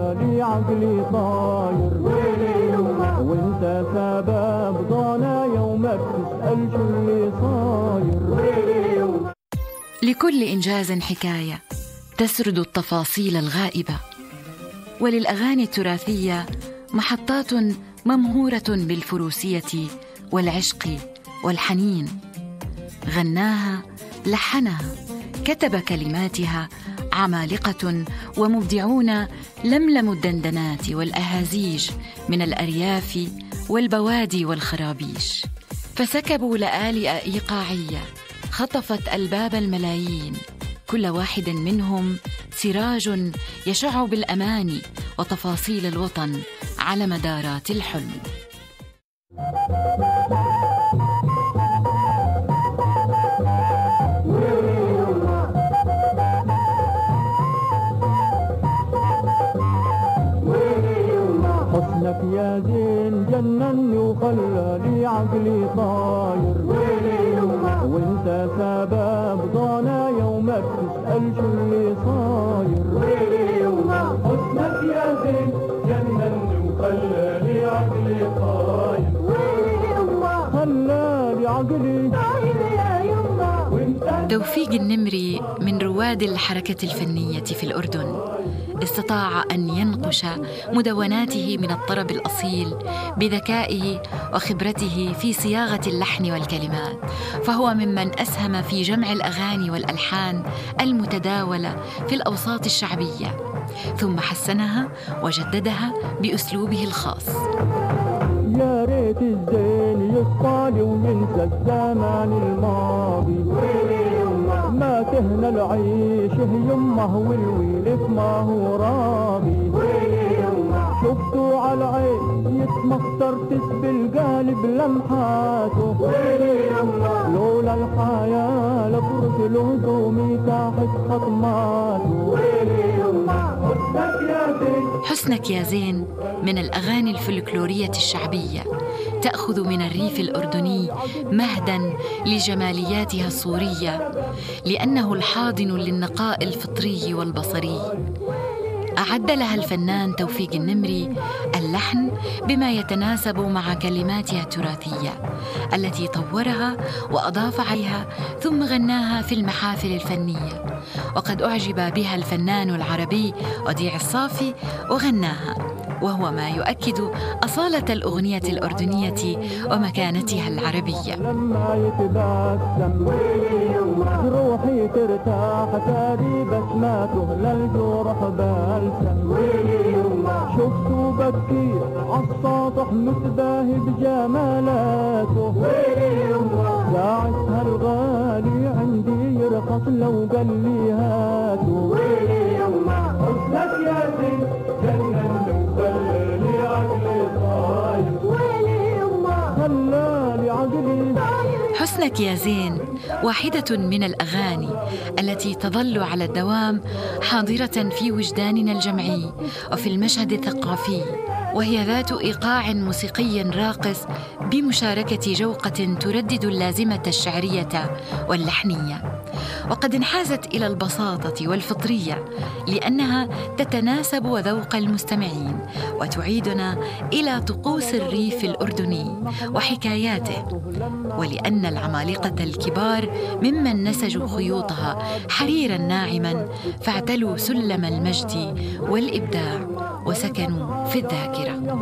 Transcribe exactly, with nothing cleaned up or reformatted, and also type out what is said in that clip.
لي عقلي طاير ويلي يومك وانت سبب ضنا يومك تسأل شو اللي صاير ويلي يومك. لكل إنجاز حكاية تسرد التفاصيل الغائبة، وللأغاني التراثية محطات ممهورة بالفروسية والعشق والحنين، غناها، لحنها، كتب كلماتها عمالقة ومبدعون لملموا الدندنات والأهازيج من الأرياف والبوادي والخرابيش، فسكبوا لآلئ إيقاعية خطفت ألباب الملايين، كل واحد منهم سراج يشع بالأماني وتفاصيل الوطن على مدارات الحلم. حسنك يا زين جنني وخلالي عقلي طاير ويلي يومك وانت سبب ضنا يومك تسأل شو اللي صاير ويلي يومك. حسنك يا زين جنني وخلالي عقلي طاير ويلي يومك خلالي عقلي طاير يا يومك. توفيق النمري من رواد الحركة الفنية في الأردن، استطاع أن ينقش مدوناته من الطرب الأصيل بذكائه وخبرته في صياغة اللحن والكلمات، فهو ممن أسهم في جمع الأغاني والألحان المتداولة في الأوساط الشعبية، ثم حسنها وجددها بأسلوبه الخاص. يا ريت الزين يصطالي وينسى الزمان الماضي ما تهنى العيش هي يمه والويلك ما هو راضي ويلي يمه. شفته عالعين يتمطر تسبي القالب لمحاته ويلي يمه لولا الحياة لفرت الهدومي تحت خطماته ويلي يمه. حسنك يا زين من الأغاني الفلكلورية الشعبية، تأخذ من الريف الأردني مهداً لجمالياتها الصورية، لأنه الحاضن للنقاء الفطري والبصري. أعد لها الفنان توفيق النمري اللحن بما يتناسب مع كلماتها التراثية التي طورها وأضاف عليها، ثم غناها في المحافل الفنية، وقد أعجب بها الفنان العربي وديع الصافي وغناها، وهو ما يؤكد أصالة الأغنية الأردنية ومكانتها العربية. لما يتبسم روحي ترتاح تاريبك ما تهلى الجرح بلسم شفته بكي عالسطح متباهي بجمالاته ساعتها الغالي عندي يرقص لو قال لي هاته. حسنك يا زين جنن وخلالي عقلي طاير ويلي يمه خلالي عقلي طاير. حسنك يا زين واحدة من الأغاني التي تظل على الدوام حاضرة في وجداننا الجمعي وفي المشهد الثقافي، وهي ذات إيقاع موسيقي راقص بمشاركة جوقة تردد اللازمة الشعرية واللحنية، وقد انحازت إلى البساطة والفطرية لأنها تتناسب وذوق المستمعين وتعيدنا إلى طقوس الريف الأردني وحكاياته، ولأن العمالقة الكبار ممن نسجوا خيوطها حريراً ناعماً فاعتلوا سلم المجد والإبداع وسكنوا في الذاكرة.